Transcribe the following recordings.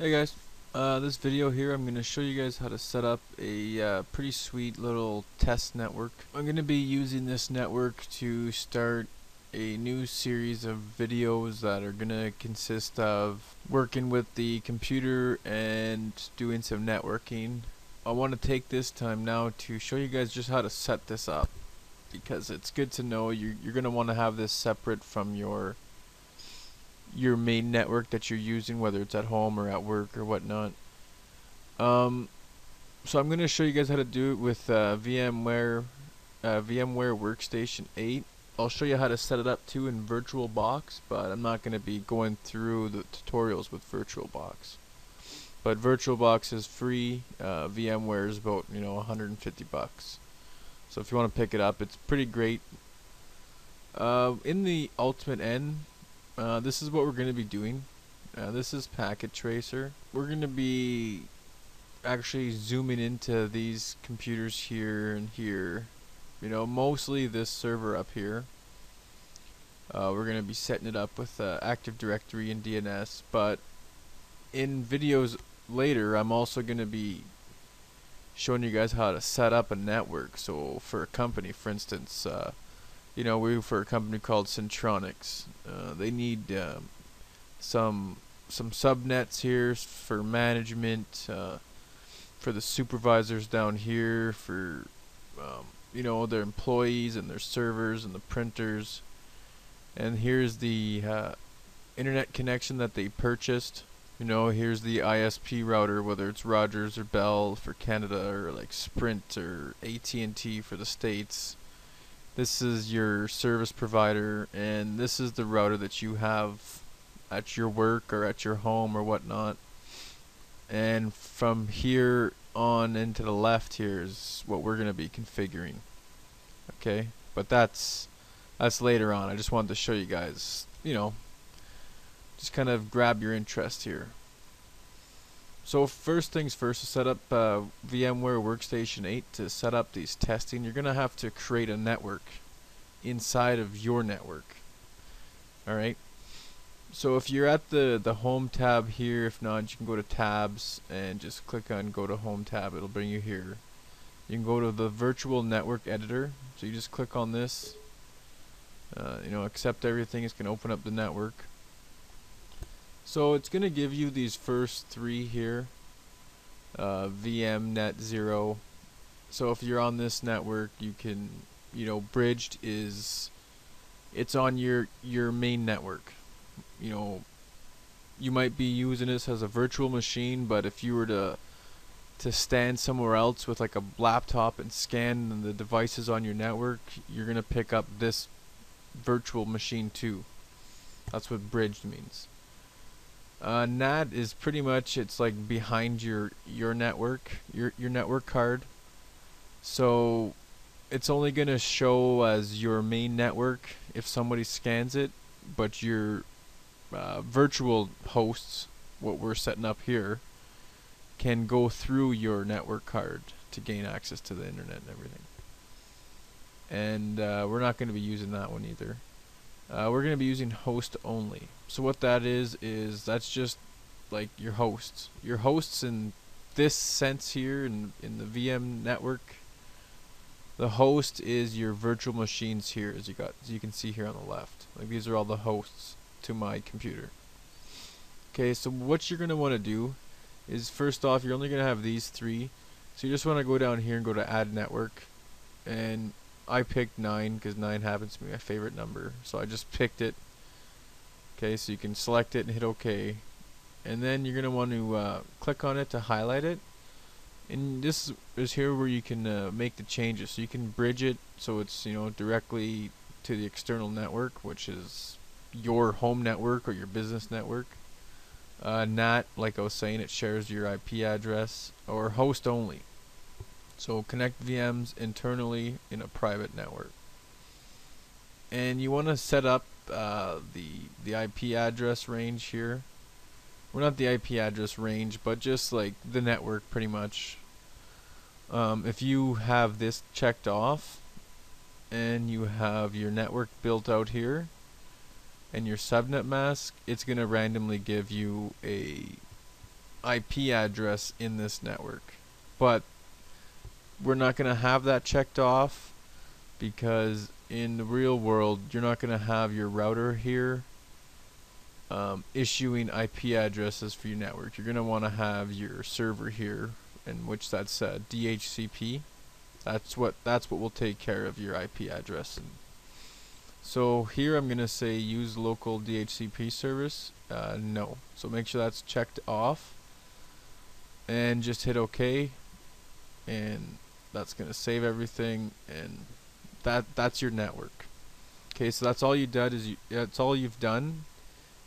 Hey guys, this video here I'm going to show you guys how to set up a pretty sweet little test network. I'm going to be using this network to start a new series of videos that are going to consist of working with the computer and doing some networking. I want to take this time now to show you guys just how to set this up, because it's good to know you're going to want to have this separate from your main network that you're using, whether it's at home or at work or whatnot. So I'm going to show you guys how to do it with VMware Workstation 8. I'll show you how to set it up too in VirtualBox, but I'm not going to be going through the tutorials with VirtualBox. But VirtualBox is free. VMware is about $150. So if you want to pick it up, it's pretty great. In the ultimate end, this is what we're going to be doing. This is Packet Tracer. We're going to be actually zooming into these computers here and here. Mostly this server up here. We're going to be setting it up with Active Directory and DNS. But in videos later, I'm also going to be showing you guys how to set up a network. So for a company, for instance, we for a company called Centronics. They need some subnets here for management, for the supervisors down here, for their employees and their servers and the printers. And here's the internet connection that they purchased. Here's the ISP router, whether it's Rogers or Bell for Canada, or like Sprint or AT&T for the States. This is your service provider, and this is the router that you have at your work or at your home or whatnot. And from here on into the left here is what we're going to be configuring. Okay, but that's later on. I just wanted to show you guys, just kind of grab your interest here. So first things first, to set up VMware Workstation 8, to set up these testing, you're going to have to create a network inside of your network. Alright, so if you're at the home tab here, if not, you can go to tabs and just click on go to home tab. It'll bring you here. You can go to the virtual network editor, so you just click on this, accept everything. It's going to open up the network. So it's going to give you these first three here, VM Net 0. So if you're on this network, you can, bridged is, it's on your main network. You might be using this as a virtual machine, but if you were to stand somewhere else with like a laptop and scan the devices on your network, you're going to pick up this virtual machine too. That's what bridged means. NAT is pretty much, it's like behind your network, your network card. So it's only going to show as your main network if somebody scans it, but your virtual hosts, what we're setting up here, can go through your network card to gain access to the internet and everything. And we're not going to be using that one either. We're going to be using host only. So what that is that's just like your hosts. Your hosts in this sense here, in the VM network, the host is your virtual machines here, as you can see here on the left. Like these are all the hosts to my computer. Okay, so what you're going to want to do is, first off, you're only going to have these three. So you just want to go down here and go to add network, and I picked 9 because 9 happens to be my favorite number, so I just picked it. Okay, so you can select it and hit OK, and then you're gonna want to click on it to highlight it, and this is here where you can make the changes. So you can bridge it, so it's directly to the external network, which is your home network or your business network. NAT, like I was saying, it shares your IP address, or host only. So connect VMs internally in a private network. And you want to set up the IP address range here. Well, not the IP address range, but just like the network pretty much. If you have this checked off and you have your network built out here and your subnet mask, it's going to randomly give you IP address in this network, but we're not going to have that checked off, because in the real world you're not going to have your router here issuing IP addresses for your network. You're going to want to have your server here, in which that's DHCP. That's what will take care of your IP address. And so here I'm going to say use local DHCP service. No. So make sure that's checked off, and just hit OK, and that's going to save everything, and that's your network. Okay, so that's all you did is that's all you've done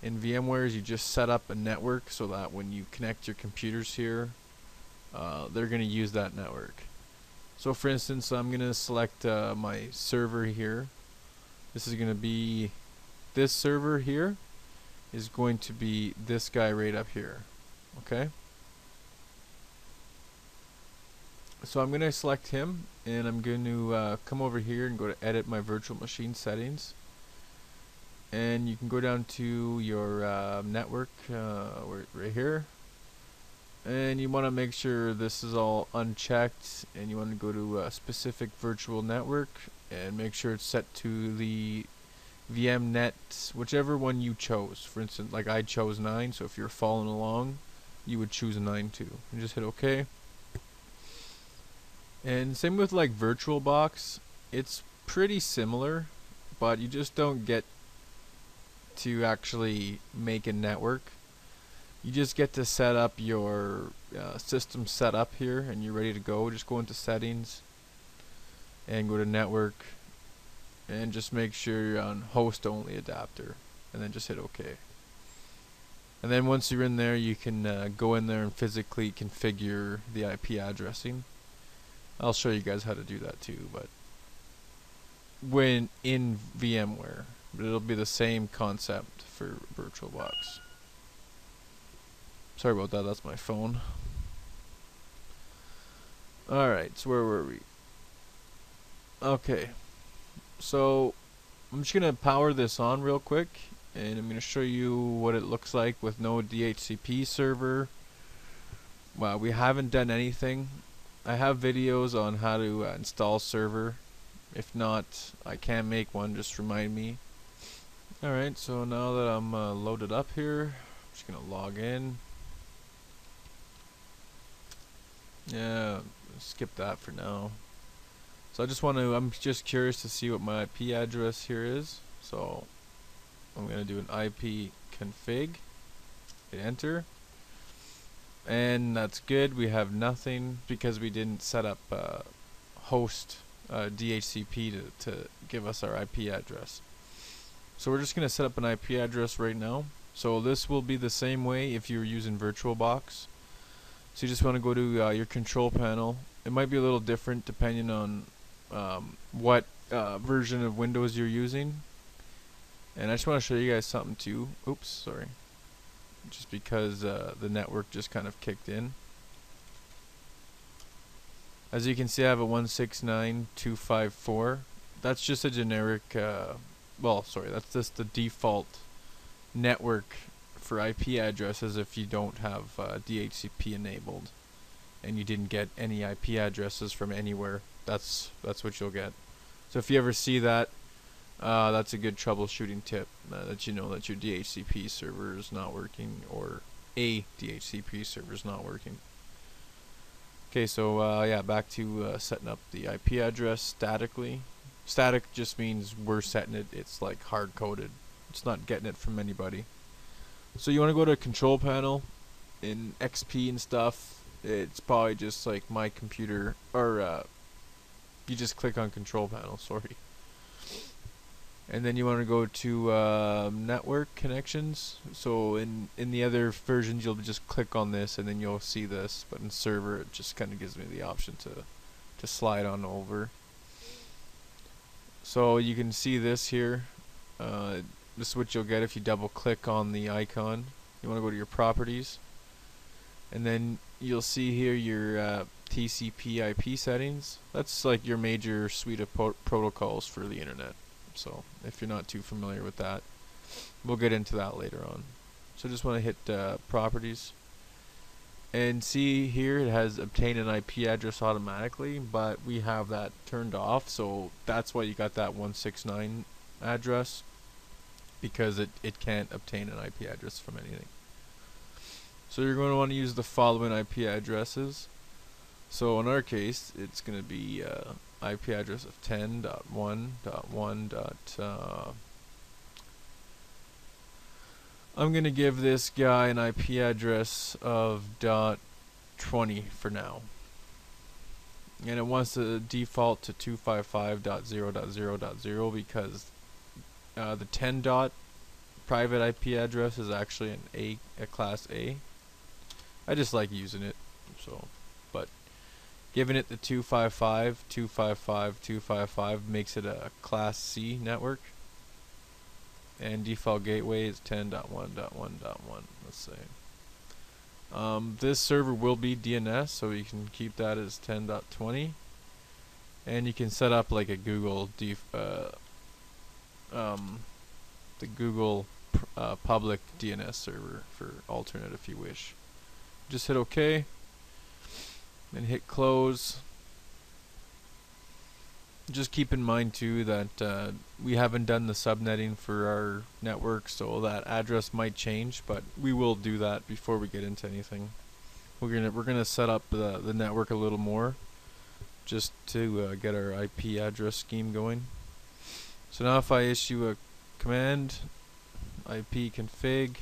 in VMware is you just set up a network so that when you connect your computers here, they're going to use that network. So for instance, I'm going to select my server here. This is going to be this server here is going to be this guy right up here. Okay. So I'm going to select him, and I'm going to come over here and go to edit my virtual machine settings. And you can go down to your network right here, and you want to make sure this is all unchecked, and you want to go to a specific virtual network and make sure it's set to the VM Net, whichever one you chose. For instance, like I chose 9, so if you're following along you would choose 9 too, and just hit OK. And same with like VirtualBox, it's pretty similar, but you just don't get to actually make a network. You just get to set up your system setup here, and you're ready to go. Just go into settings and go to network, and just make sure you're on host only adapter, and then just hit OK. And then once you're in there, you can go in there and physically configure the IP addressing. I'll show you guys how to do that too, but when in VMware, but it'll be the same concept for VirtualBox. Sorry about that, that's my phone. Alright, so where were we? Okay, so I'm just gonna power this on real quick, and I'm gonna show you what it looks like with no DHCP server. Well, we haven't done anything. I have videos on how to install server. If not, I can make one, just remind me. Alright, so now that I'm loaded up here, I'm just gonna log in. Yeah, skip that for now. So I'm just curious to see what my IP address here is. So I'm gonna do an IP config, hit enter. And that's good, we have nothing because we didn't set up host DHCP to give us our IP address. So we're just going to set up an IP address right now. So this will be the same way if you're using VirtualBox. So you just want to go to your control panel. It might be a little different depending on what version of Windows you're using. And I just want to show you guys something too. Oops, sorry. Just because the network just kind of kicked in. As you can see, I have a 169.254. That's just a generic, well, sorry, that's just the default network for IP addresses if you don't have DHCP enabled and you didn't get any IP addresses from anywhere. That's what you'll get. So if you ever see that, that's a good troubleshooting tip, that you know that your DHCP server is not working, or a DHCP server is not working. Okay, so yeah, back to setting up the IP address statically. Static just means we're setting it, it's like hard-coded. It's not getting it from anybody. So you want to go to control panel. In XP and stuff, it's probably just like my computer, or you just click on control panel, sorry. And then you want to go to network connections. So in the other versions you'll just click on this and then you'll see this, but in server it just kind of gives me the option to slide on over. So you can see this here, this is what you'll get if you double click on the icon. You want to go to your properties, and then you'll see here your TCP/IP settings. That's like your major suite of protocols for the internet. So if you're not too familiar with that, we'll get into that later on. So just want to hit properties, And see here, it has obtained an IP address automatically, but we have that turned off, so that's why you got that 169 address, because it can't obtain an IP address from anything. So you're going to want to use the following IP addresses. So in our case, it's going to be IP address of 10.1.1. I'm going to give this guy an IP address of .20 for now. And it wants to default to 255.0.0.0 because the 10 dot private IP address is actually an a class A. I just like using it, so, but giving it the 255, 255, 255 makes it a class C network. And default gateway is 10.1.1.1, let's say. This server will be DNS, so you can keep that as 10.20. And you can set up like a Google the Google public DNS server for alternate if you wish. Just hit OK and hit close. Just keep in mind too that we haven't done the subnetting for our network, so that address might change, but we will do that before we get into anything. We're gonna set up the network a little more just to get our IP address scheme going. So now if I issue a command ipconfig,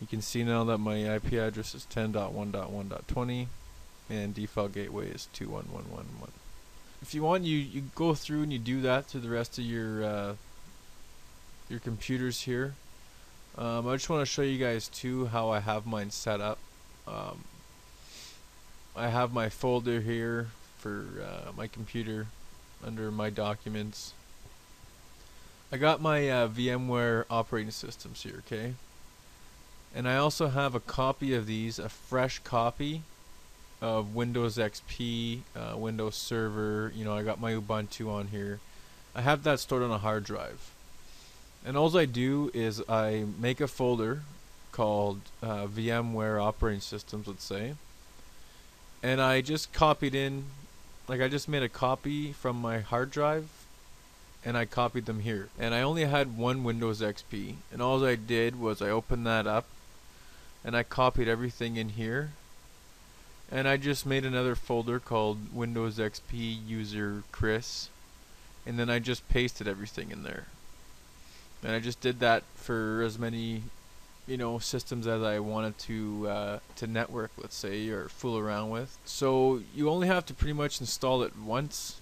you can see now that my IP address is 10.1.1.20 and default gateway is 21111. If you want, you go through and you do that to the rest of your computers here. I just want to show you guys too how I have mine set up. I have my folder here for my computer under my documents. I got my VMware operating systems here, okay? And I also have a copy of these, a fresh copy of Windows XP, Windows Server. You know, I got my Ubuntu on here. I have that stored on a hard drive, and all I do is I make a folder called VMware operating systems, let's say, and I just copied in, like I just made a copy from my hard drive and I copied them here. And I only had one Windows XP, and all I did was I opened that up and I copied everything in here. And I just made another folder called Windows XP User Chris, and then I just pasted everything in there. And I just did that for as many, you know, systems as I wanted to network, let's say, or fool around with. So you only have to pretty much install it once.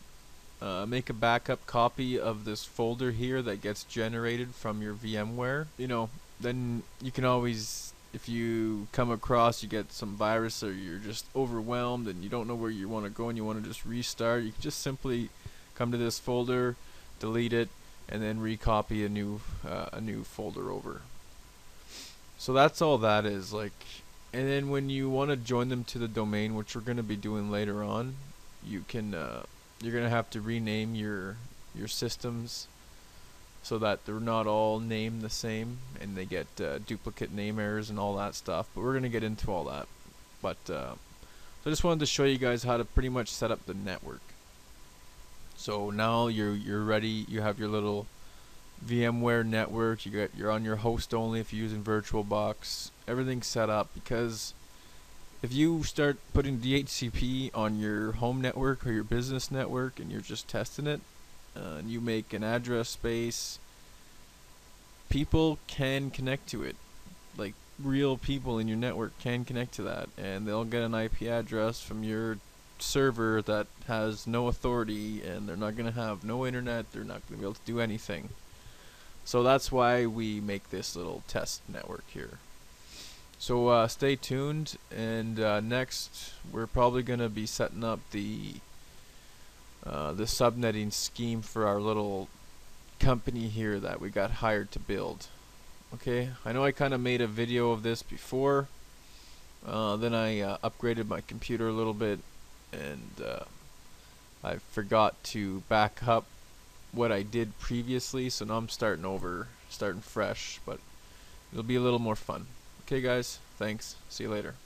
Make a backup copy of this folder here that gets generated from your VMware. You know, then you can always, if you come across, you get some virus or you're just overwhelmed and you don't know where you want to go and you want to just restart, you can just simply come to this folder, delete it, and then recopy a new folder over. So that's all that is, like. And then when you want to join them to the domain, which we're going to be doing later on, you can you're going to have to rename your systems so that they're not all named the same and they get duplicate name errors and all that stuff. But we're going to get into all that. But I just wanted to show you guys how to pretty much set up the network. So now you're ready. You have your little VMware network. You're on your host only if you're using VirtualBox. Everything's set up, because if you start putting DHCP on your home network or your business network and you're just testing it, and you make an address space, people can connect to it. Like, real people in your network can connect to that, and they'll get an IP address from your server that has no authority, and they're not going to have no internet, they're not going to be able to do anything. So that's why we make this little test network here. So stay tuned, and next we're probably going to be setting up the subnetting scheme for our little company here that we got hired to build. Okay, I know I kind of made a video of this before, then I upgraded my computer a little bit, and I forgot to back up what I did previously, so now I'm starting fresh, but it'll be a little more fun. Okay guys, thanks, see you later.